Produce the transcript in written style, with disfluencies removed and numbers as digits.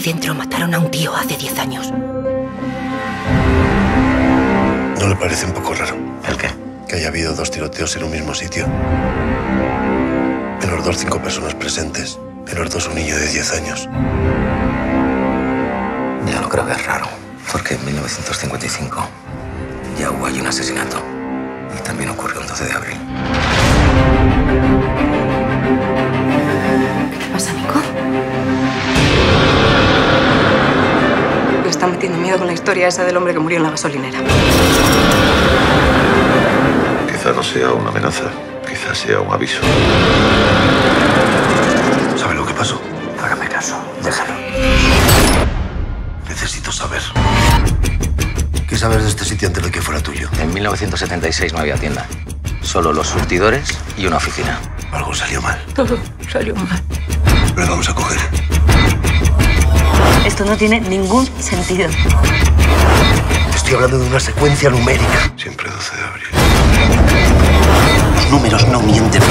Ahí dentro mataron a un tío hace 10 años. ¿No le parece un poco raro? ¿El qué? Que haya habido dos tiroteos en un mismo sitio. En los dos, 5 personas presentes. En los dos, un niño de 10 años. Yo no creo que es raro, porque en 1955 ya hubo allí un asesinato. Y también ocurrió el 12 de abril. ¿Qué pasa, Nico? Me está metiendo miedo con la historia esa del hombre que murió en la gasolinera. Quizá no sea una amenaza, quizá sea un aviso. ¿Sabe lo que pasó? Hágame caso, déjalo. Necesito saber. ¿Qué sabes de este sitio antes de que fuera tuyo? En 1976 no había tienda. Solo los surtidores y una oficina. Algo salió mal. Todo salió mal. Lo vamos a coger. Esto no tiene ningún sentido. Estoy hablando de una secuencia numérica. Siempre 12 de abril. Los números no mienten.